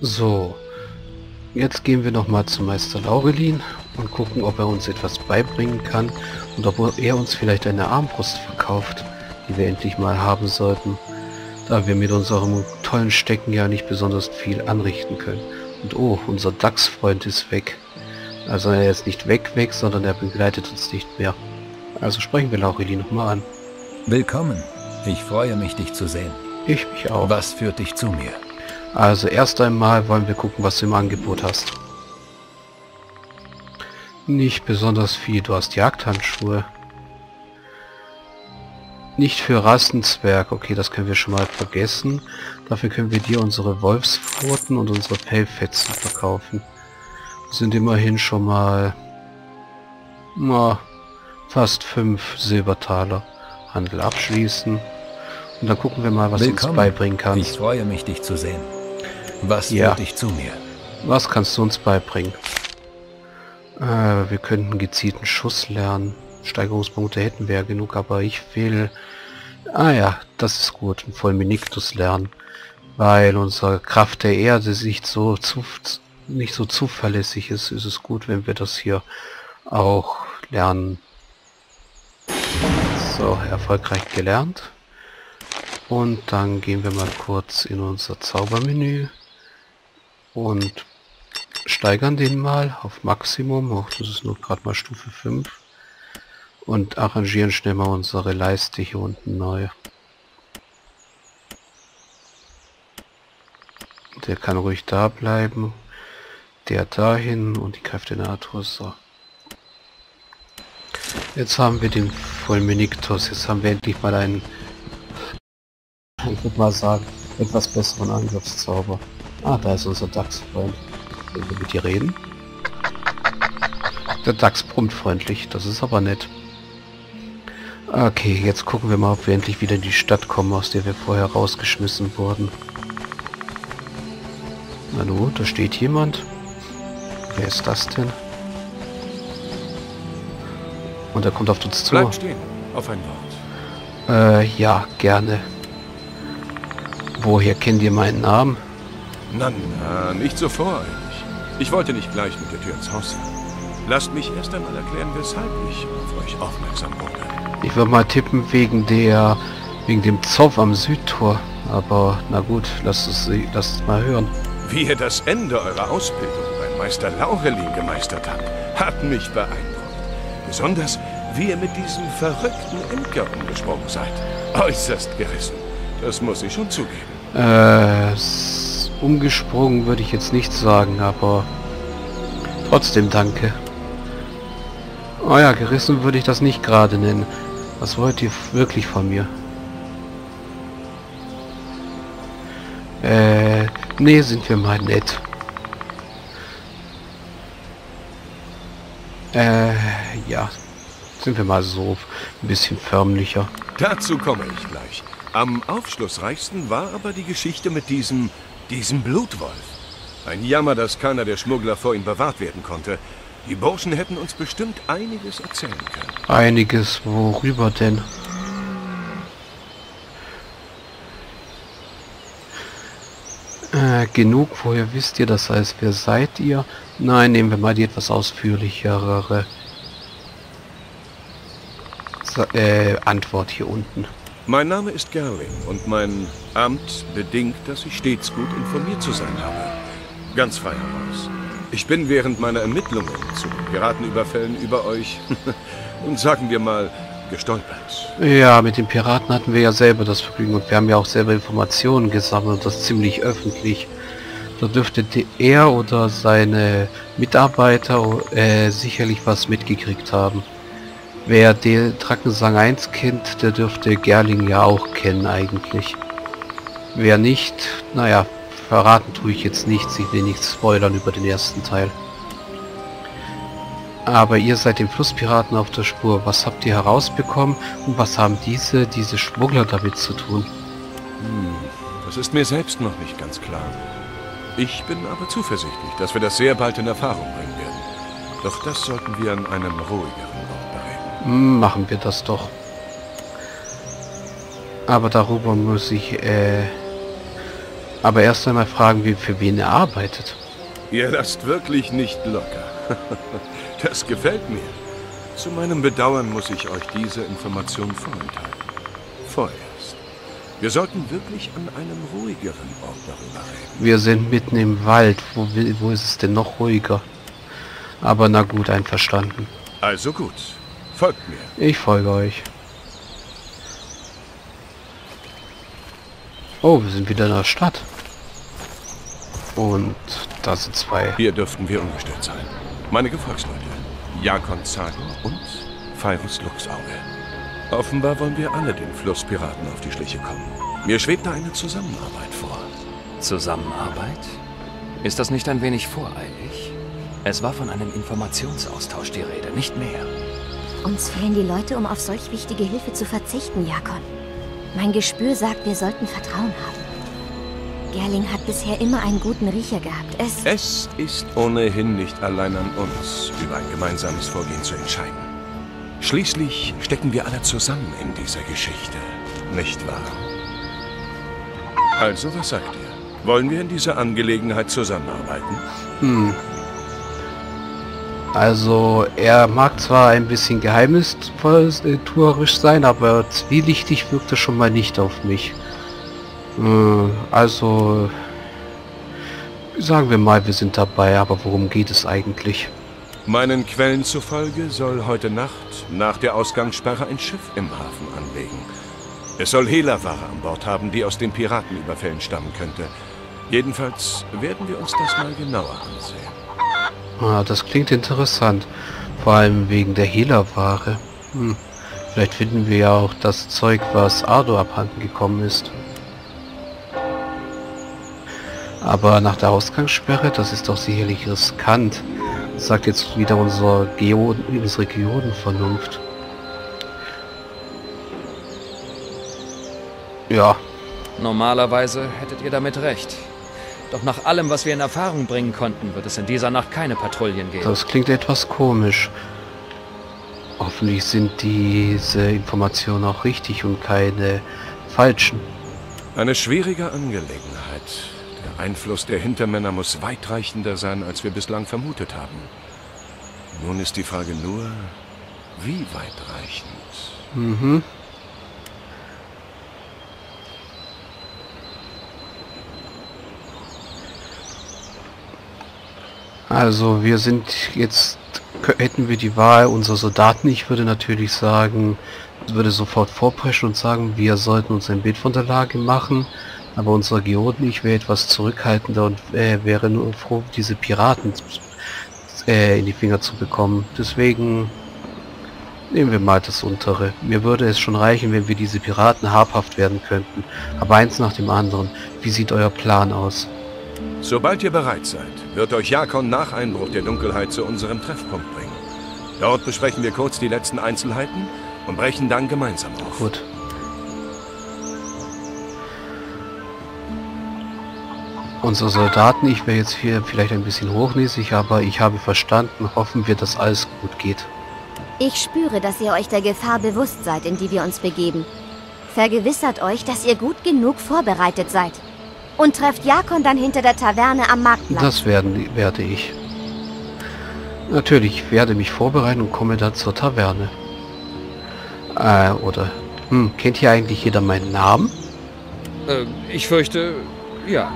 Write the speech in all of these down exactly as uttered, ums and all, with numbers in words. So, jetzt gehen wir nochmal zu Meister Laurelin und gucken, ob er uns etwas beibringen kann und ob er uns vielleicht eine Armbrust verkauft, die wir endlich mal haben sollten, da wir mit unserem tollen Stecken ja nicht besonders viel anrichten können. Und oh, unser Dachsfreund ist weg. Also er ist nicht weg weg, sondern er begleitet uns nicht mehr. Also sprechen wir Laurelin nochmal an. Willkommen, ich freue mich, dich zu sehen. Ich mich auch. Was führt dich zu mir? Also erst einmal wollen wir gucken, was du im Angebot hast. Nicht besonders viel, du hast Jagdhandschuhe. Nicht für Rassenzwerg, okay, das können wir schon mal vergessen. Dafür können wir dir unsere Wolfspfoten und unsere Fellfetzen verkaufen. Das sind immerhin schon mal na, fast fünf Silbertaler. Handel abschließen. Und dann gucken wir mal, was du uns beibringen kannst. Ich freue mich, dich zu sehen. Was führt dich zu mir? Was kannst du uns beibringen? Äh, wir könnten gezielten Schuss lernen. Steigerungspunkte hätten wir ja genug, aber ich will... Ah ja, das ist gut. Ein Vollminiktus lernen. Weil unsere Kraft der Erde nicht so, zu, nicht so zuverlässig ist, ist es gut, wenn wir das hier auch lernen. So, erfolgreich gelernt. Und dann gehen wir mal kurz in unser Zaubermenü und steigern den mal auf Maximum. Auch das ist nur gerade mal Stufe fünf. Und arrangieren schnell mal unsere Leiste hier unten neu. Der kann ruhig da bleiben. Der dahin und die Kräfte der Natur. So. Jetzt haben wir den Vollminiktus. Jetzt haben wir endlich mal einen... Ich würde mal sagen, etwas besseren Angriffszauber. Ah, da ist unser Dachsfreund. Wollen wir mit dir reden? Der Dachs brummt freundlich, das ist aber nett. Okay, jetzt gucken wir mal, ob wir endlich wieder in die Stadt kommen, aus der wir vorher rausgeschmissen wurden. Hallo, da steht jemand. Wer ist das denn? Und er kommt auf uns zu. Bleib stehen, auf ein Wort. Äh, ja, gerne. Woher kennt ihr meinen Namen? Na, na, nicht so voreilig. Ich wollte nicht gleich mit der Tür ins Haus sein. Lasst mich erst einmal erklären, weshalb ich auf euch aufmerksam wurde. Ich würde mal tippen wegen der, wegen dem Zoff am Südtor. Aber na gut, lasst es, lasst es mal hören. Wie ihr das Ende eurer Ausbildung beim Meister Laurelin gemeistert habt, hat mich beeindruckt. Besonders, wie ihr mit diesem verrückten Imker umgesprungen seid. Äußerst gerissen. Das muss ich schon zugeben. Äh, umgesprungen würde ich jetzt nicht sagen, aber trotzdem danke. Oh ja, gerissen würde ich das nicht gerade nennen. Was wollt ihr wirklich von mir? Äh, nee, sind wir mal nett. Äh, ja, sind wir mal so ein bisschen förmlicher. Dazu komme ich gleich. Am aufschlussreichsten war aber die Geschichte mit diesem, diesem Blutwolf. Ein Jammer, dass keiner der Schmuggler vor ihm bewahrt werden konnte. Die Burschen hätten uns bestimmt einiges erzählen können. Einiges, worüber denn? Äh, genug, woher wisst ihr das heißt? Wer seid ihr? Nein, nehmen wir mal die etwas ausführlichere äh, Antwort hier unten. Mein Name ist Gerling und mein Amt bedingt, dass ich stets gut informiert zu sein habe. Ganz frei heraus. Ich bin während meiner Ermittlungen zu Piratenüberfällen über euch und sagen wir mal gestolpert. Ja, mit den Piraten hatten wir ja selber das Vergnügen und wir haben ja auch selber Informationen gesammelt, das ziemlich öffentlich. Da dürfte er oder seine Mitarbeiter äh, sicherlich was mitgekriegt haben. Wer den Drakensang eins kennt, der dürfte Gerling ja auch kennen eigentlich. Wer nicht, naja, verraten tue ich jetzt nichts, ich will nichts spoilern über den ersten Teil. Aber ihr seid den Flusspiraten auf der Spur. Was habt ihr herausbekommen und was haben diese, diese Schmuggler damit zu tun? Hm, das ist mir selbst noch nicht ganz klar. Ich bin aber zuversichtlich, dass wir das sehr bald in Erfahrung bringen werden. Doch das sollten wir an einem ruhigeren. Machen wir das doch. Aber darüber muss ich, äh... Aber erst einmal fragen wir, für wen er arbeitet. Ihr lasst wirklich nicht locker. Das gefällt mir. Zu meinem Bedauern muss ich euch diese Information vorenthalten. Vorerst. Wir sollten wirklich an einem ruhigeren Ort darüber reden. Wir sind mitten im Wald. Wo, wo ist es denn noch ruhiger? Aber na gut, einverstanden. Also gut. Folgt mir. Ich folge euch. Oh, wir sind wieder in der Stadt. Und da sind zwei. Hier dürften wir ungestört sein. Meine Gefolgsleute, Jakon Zago und Feirus Luxauge. Offenbar wollen wir alle den Flusspiraten auf die Schliche kommen. Mir schwebt da eine Zusammenarbeit vor. Zusammenarbeit? Ist das nicht ein wenig voreilig? Es war von einem Informationsaustausch die Rede, nicht mehr. Uns fehlen die Leute, um auf solch wichtige Hilfe zu verzichten, Jakon. Mein Gespür sagt, wir sollten Vertrauen haben. Gerling hat bisher immer einen guten Riecher gehabt. Es, es ist ohnehin nicht allein an uns, über ein gemeinsames Vorgehen zu entscheiden. Schließlich stecken wir alle zusammen in dieser Geschichte, nicht wahr? Also, was sagt ihr? Wollen wir in dieser Angelegenheit zusammenarbeiten? Hm. Also, er mag zwar ein bisschen geheimnistuerisch sein, aber zwielichtig wirkt er schon mal nicht auf mich. Also, sagen wir mal, wir sind dabei, aber worum geht es eigentlich? Meinen Quellen zufolge soll heute Nacht, nach der Ausgangssperre, ein Schiff im Hafen anlegen. Es soll Hehlerware an Bord haben, die aus den Piratenüberfällen stammen könnte. Jedenfalls werden wir uns das mal genauer ansehen. Ah, das klingt interessant. Vor allem wegen der Hehlerware. Hm. Vielleicht finden wir ja auch das Zeug, was Ardo abhanden gekommen ist. Aber nach der Ausgangssperre, das ist doch sicherlich riskant. Das sagt jetzt wieder unsere Geo- unsere Geodenvernunft. Ja. Normalerweise hättet ihr damit recht. Doch nach allem, was wir in Erfahrung bringen konnten, wird es in dieser Nacht keine Patrouillen geben. Das klingt etwas komisch. Hoffentlich sind diese Informationen auch richtig und keine falschen. Eine schwierige Angelegenheit. Der Einfluss der Hintermänner muss weitreichender sein, als wir bislang vermutet haben. Nun ist die Frage nur, wie weitreichend? Mhm. Also wir sind jetzt, hätten wir die Wahl, unsere Soldaten, ich würde natürlich sagen, würde sofort vorpreschen und sagen, wir sollten uns ein Bild von der Lage machen, aber unsere Geoden, ich wäre etwas zurückhaltender und äh, wäre nur froh, diese Piraten äh, in die Finger zu bekommen. Deswegen nehmen wir mal das untere. Mir würde es schon reichen, wenn wir diese Piraten habhaft werden könnten. Aber eins nach dem anderen. Wie sieht euer Plan aus? Sobald ihr bereit seid, wird euch Jakon nach Einbruch der Dunkelheit zu unserem Treffpunkt bringen. Dort besprechen wir kurz die letzten Einzelheiten und brechen dann gemeinsam auf. Gut. Unsere Soldaten, ich wäre jetzt hier vielleicht ein bisschen hochnäsig, aber ich habe verstanden, hoffen wir, dass alles gut geht. Ich spüre, dass ihr euch der Gefahr bewusst seid, in die wir uns begeben. Vergewissert euch, dass ihr gut genug vorbereitet seid. Und trefft Jakon dann hinter der Taverne am Marktplatz. Das werden, werde ich. Natürlich, ich werde mich vorbereiten und komme dann zur Taverne. Äh, oder... Hm, kennt hier eigentlich jeder meinen Namen? Äh, ich fürchte, ja.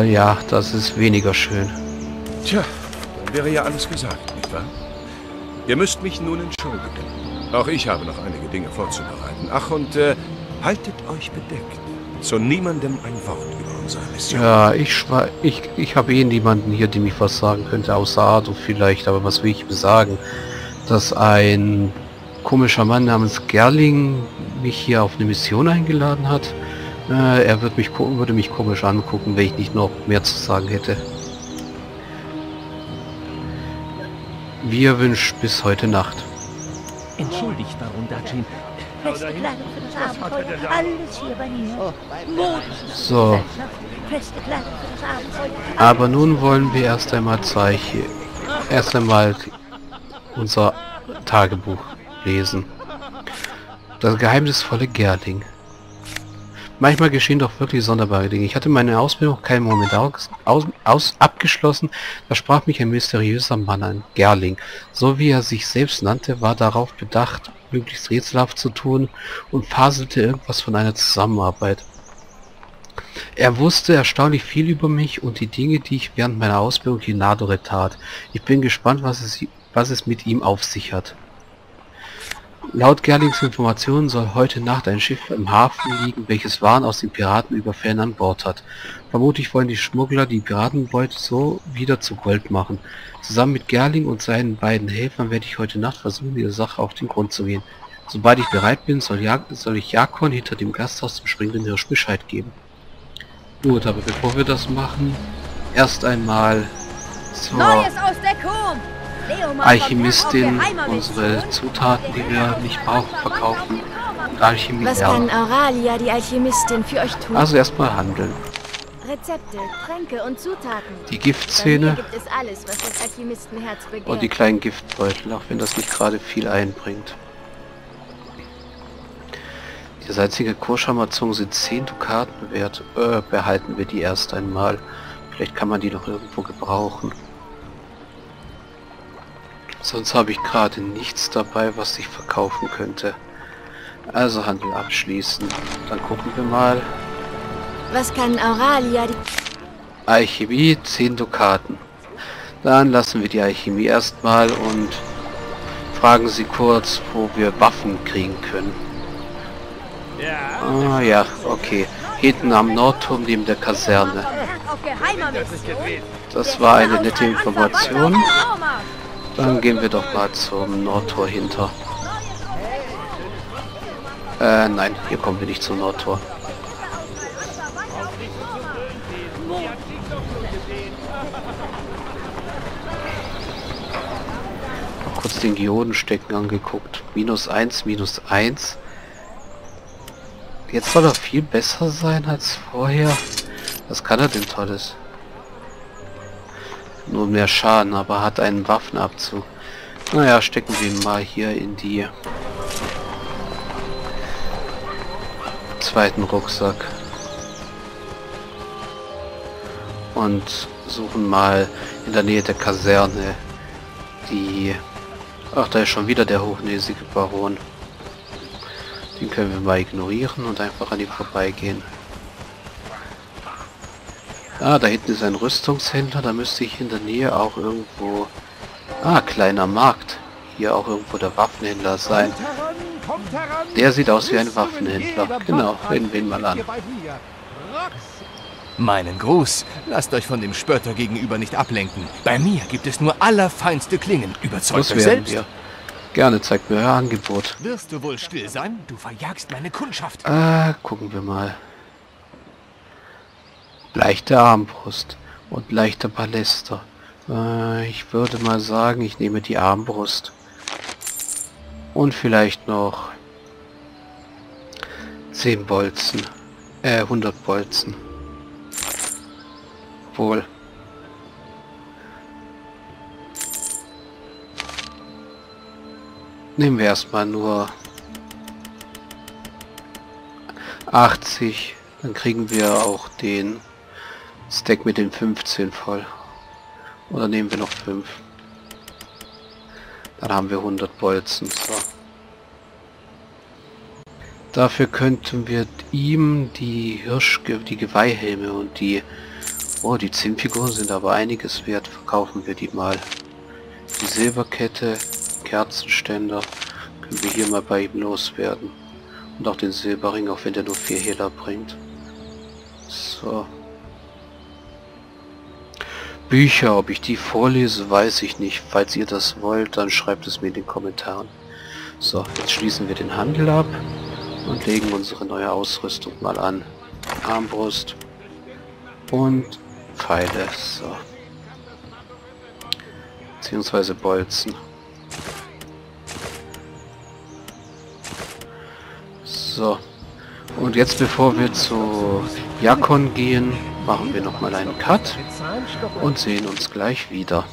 Äh, ja, das ist weniger schön. Tja, dann wäre ja alles gesagt, nicht wahr? Ihr müsst mich nun entschuldigen. Auch ich habe noch einige Dinge vorzubereiten. Ach, und äh, haltet euch bedeckt. Zu niemandem ein Wort über unsere Mission. Ja, ich, ich, ich habe eh niemanden hier, dem ich was sagen könnte, außer Ardo vielleicht, aber was will ich ihm sagen? Dass ein komischer Mann namens Gerling mich hier auf eine Mission eingeladen hat. Äh, er wird mich, würde mich komisch angucken, wenn ich nicht noch mehr zu sagen hätte. Wir wünschen bis heute Nacht. Entschuldigt, Baron Dachin. So. Aber nun wollen wir erst einmal Zeichen. Erst einmal unser Tagebuch lesen. Das geheimnisvolle Gerling. Manchmal geschehen doch wirklich sonderbare Dinge. Ich hatte meine Ausbildung keinen Moment aus, aus, abgeschlossen, da sprach mich ein mysteriöser Mann an, Gerling. So wie er sich selbst nannte, war darauf bedacht, möglichst rätselhaft zu tun und faselte irgendwas von einer Zusammenarbeit. Er wusste erstaunlich viel über mich und die Dinge, die ich während meiner Ausbildung in Nadore tat. Ich bin gespannt, was es, was es mit ihm auf sich hat. Laut Gerlings Informationen soll heute Nacht ein Schiff im Hafen liegen, welches Waren aus den Piratenüberfällen an Bord hat. Vermutlich wollen die Schmuggler die Piratenbeute so wieder zu Gold machen. Zusammen mit Gerling und seinen beiden Helfern werde ich heute Nacht versuchen, dieser Sache auf den Grund zu gehen. Sobald ich bereit bin, soll, ja soll ich Jakon hinter dem Gasthaus zum springenden Hirsch Bescheid geben. Gut, aber bevor wir das machen, erst einmal zur Alchemistin unsere Zutaten, die wir nicht brauchen, verkaufen. Und Alchemie. Was kann Auralia, die Alchemistin, für euch tun? Also erstmal handeln. Rezepte, Tränke und Zutaten. Die Giftzähne gibt es alles, was das Alchemistenherz begehrt. Und die kleinen Giftbeutel, auch wenn das nicht gerade viel einbringt. Der salzige Kurschammerzungen sind zehn Dukaten wert. Äh, behalten wir die erst einmal. Vielleicht kann man die noch irgendwo gebrauchen. Sonst habe ich gerade nichts dabei, was ich verkaufen könnte. Also Handel abschließen. Dann gucken wir mal. Was kann Auralia? Die Alchemie, zehn Dukaten. Dann lassen wir die Alchemie erstmal und fragen sie kurz, wo wir Waffen kriegen können. Ah ja, okay. Hinten am Nordturm neben der Kaserne. Das war eine nette Information. Dann gehen wir doch mal zum Nordtor hinter. Äh, nein, hier kommen wir nicht zum Nordtor. Mal kurz den Geodenstecken angeguckt. minus eins, minus eins. Jetzt soll er viel besser sein als vorher. Was kann er denn Tolles? Nur mehr Schaden, aber hat einen Waffenabzug. Naja, stecken wir ihn mal hier in die zweiten Rucksack. Und suchen mal in der Nähe der Kaserne die... Ach, da ist schon wieder der hochnäsige Baron. Den können wir mal ignorieren und einfach an ihm vorbeigehen. Ah, da hinten ist ein Rüstungshändler, da müsste ich in der Nähe auch irgendwo... Ah, kleiner Markt. Hier auch irgendwo der Waffenhändler sein. Der sieht aus wie ein Waffenhändler. Genau, reden wir ihn mal an. Meinen Gruß. Lasst euch von dem Spötter gegenüber nicht ablenken. Bei mir gibt es nur allerfeinste Klingen. Überzeugt euch selbst. Wir. Gerne, zeigt mir euer Angebot. Wirst du wohl still sein? Du verjagst meine Kundschaft. Äh, gucken wir mal. Leichte Armbrust und leichter Ballester. Äh, ich würde mal sagen, ich nehme die Armbrust. Und vielleicht noch zehn Bolzen. Äh, hundert Bolzen. Wohl. Nehmen wir erstmal nur achtzig, dann kriegen wir auch den Stack mit den fünfzehn voll. Oder nehmen wir noch fünf. Dann haben wir hundert Bolzen. So. Dafür könnten wir ihm die Hirsch, die Geweihhelme und die... Oh, die Zinnfiguren sind aber einiges wert. Verkaufen wir die mal. Die Silberkette... Kerzenständer können wir hier mal bei ihm loswerden. Und auch den Silberring, auch wenn der nur vier Hehler bringt. So. Bücher, ob ich die vorlese, weiß ich nicht. Falls ihr das wollt, dann schreibt es mir in den Kommentaren. So, jetzt schließen wir den Handel ab und legen unsere neue Ausrüstung mal an. Armbrust und Pfeile. So. Beziehungsweise Bolzen. So, und jetzt bevor wir zu Jakon gehen, machen wir nochmal einen Cut und sehen uns gleich wieder.